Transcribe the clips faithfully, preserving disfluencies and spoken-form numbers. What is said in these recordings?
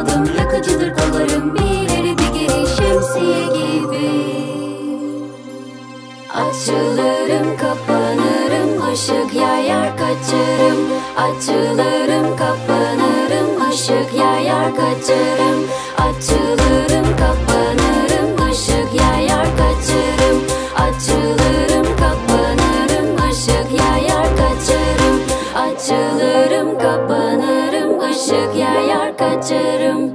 aldım, yakıcıdır kollarım, bir ileri bir geri şemsiye gibi. Açılırım, kapanırım, ışık yayar kaçarım. Açılırım, kapanırım, ışık yayar kaçarım. Açılırım, kapanırım, ışık yayar kaçarım. Açılırım, kapanırım, ışık yayar kaçarım. Açılırım, kapanırım, ışık yayar kaçarım.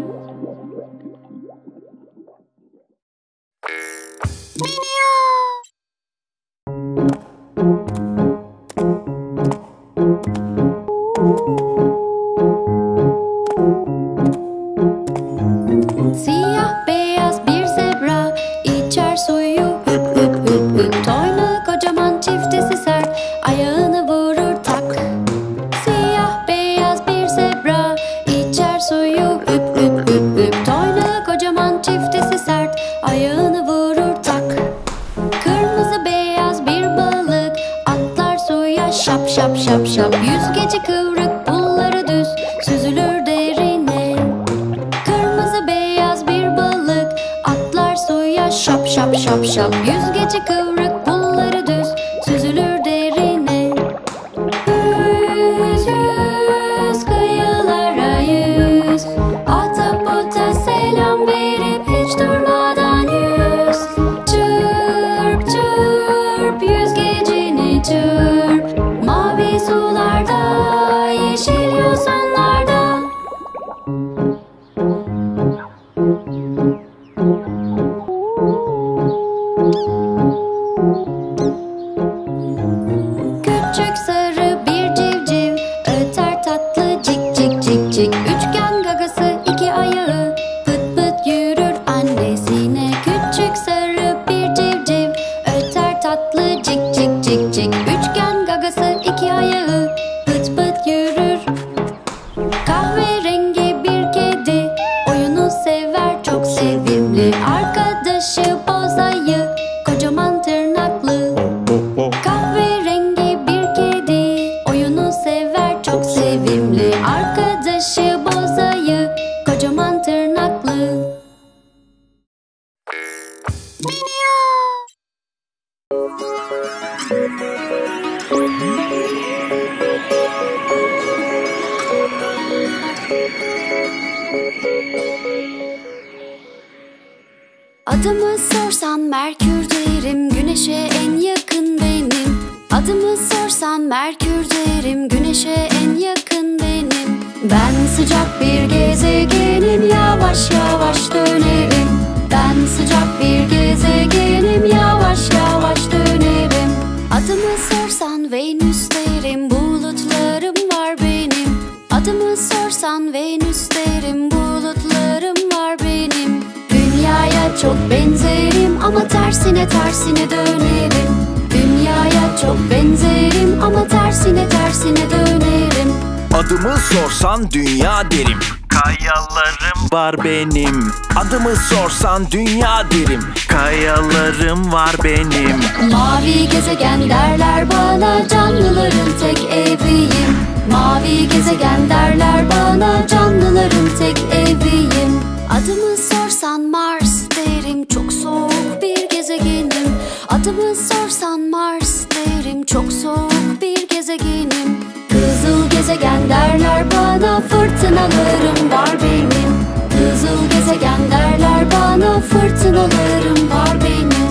Dünya derim, kayalarım var benim. Adımı sorsan dünya derim, kayalarım var benim. Mavi gezegen derler bana, canlıların tek eviyim. Mavi gezegen derler bana, canlıların tek eviyim. Adımı sorsan Mars derim, çok soğuk bir gezegenim. Adımı sorsan Mars derim, çok soğuk bir gezegenim. Kızıl gezegen derler bana, fırtınalarım var benim. Kızıl gezegen derler bana, fırtınalarım var benim.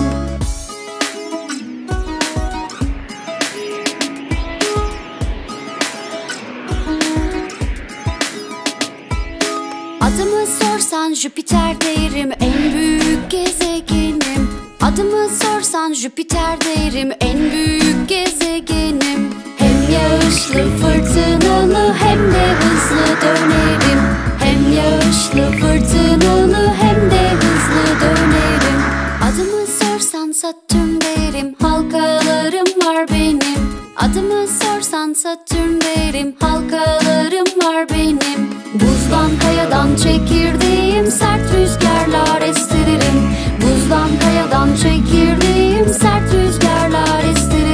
Adımı sorsan Jüpiter derim, en büyük gezegenim. Adımı sorsan Jüpiter derim, en büyük gezegenim. Yağışlı, fırtınalı, hem de hızlı dönerim. Hem yağışlı, fırtınalı, hem de hızlı dönerim. Adımı sorsan Satürn derim, halkalarım var benim. Adımı sorsan Satürn derim, halkalarım var benim. Buzdan, kayadan çekirdeğim, sert rüzgarlar estiririm. Buzdan, kayadan çekirdeğim, sert rüzgarlar estiririm.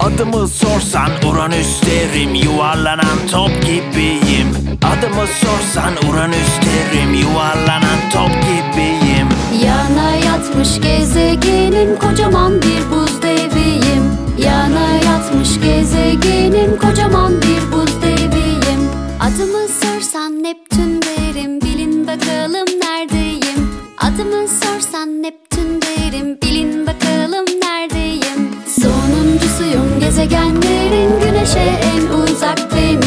Adımı sorsan Uranüs derim, yuvarlanan top gibiyim. Adımı sorsan Uranüs derim, yuvarlanan top gibiyim. Yana yatmış gezegenin kocaman bir buz deviyim. Yana yatmış gezegenin kocaman bir buz deviyim. Adımı sorsan Neptün derim, bilin bakalım neredeyim. Adımı sorsan Neptün derim, bilin bakalım neredeyim. Sonuncusuyum gezegenlerin, güneşe en uzak benim.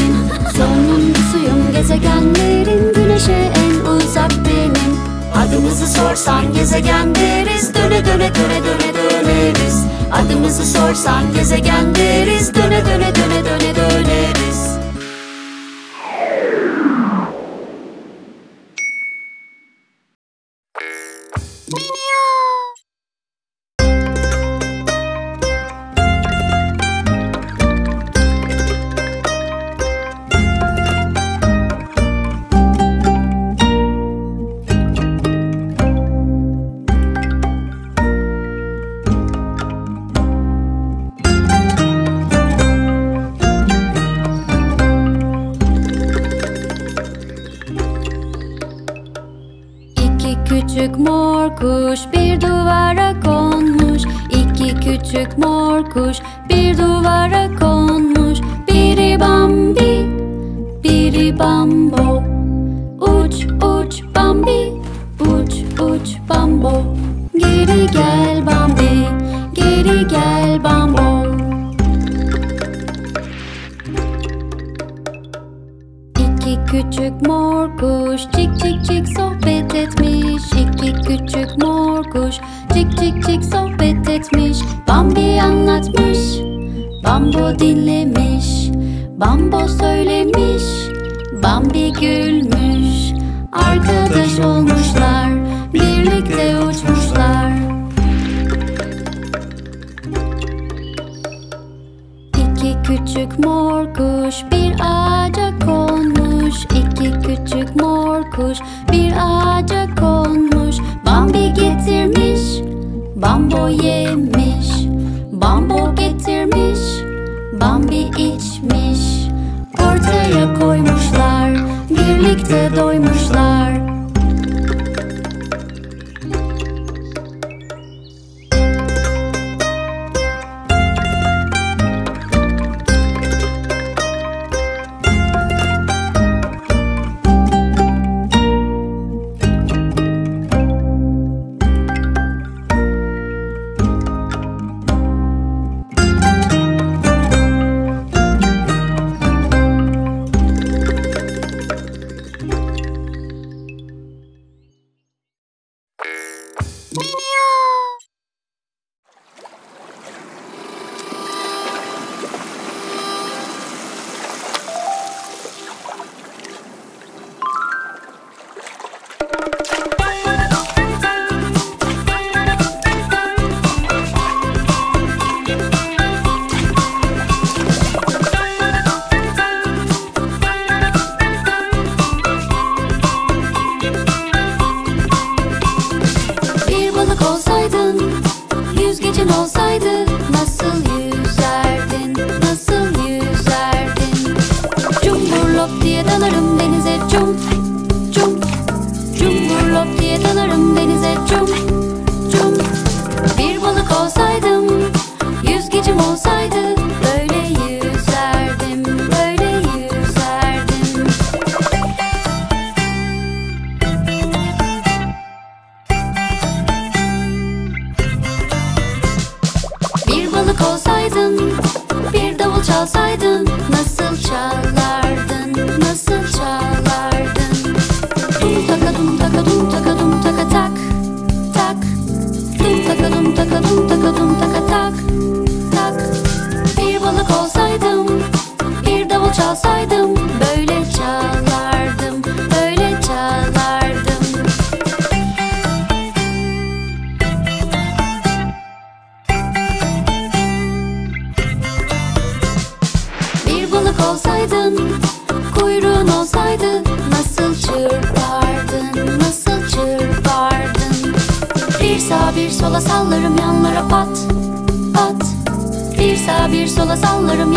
Sonuncusuyum gezegenlerin, güneşe en uzak benim. Adımızı sorsan gezegen deriz, döne döne döne döne döneriz. Adımızı sorsan gezegen deriz, döne döne döne döne döneriz. Küçük mor kuş bir duvara konmuş. İki küçük mor kuş bir duvara konmuş. Biri Bambi, biri Bambo. Uç uç Bambi, uç uç Bambo. Geri gel Bambi, geri gel Bambo. İki küçük mor kuş cik cik cik sohbet etmiş. İki küçük mor kuş cik cik cik sohbet etmiş. Bambi anlatmış, Bambo dinlemiş. Bambo söylemiş, Bambi gülmüş. Arkadaş olmuşlar, birlikte uçmuşlar. İki küçük mor kuş bir ağaca konmuş. İki küçük mor kuş bir ağaca konmuş. Bambi getirmiş, Bambo yemiş. Bambo getirmiş, Bambi içmiş. Ortaya koymuşlar, birlikte doymuşlar.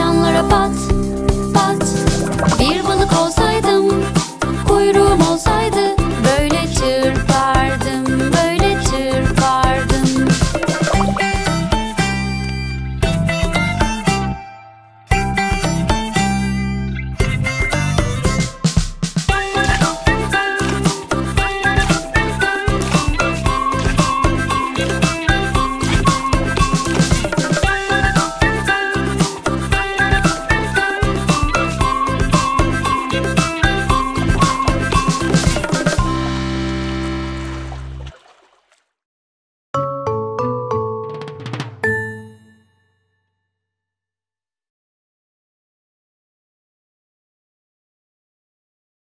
Yanlara pat, pat. Bir balık olsaydım, kuyruğum olsaydı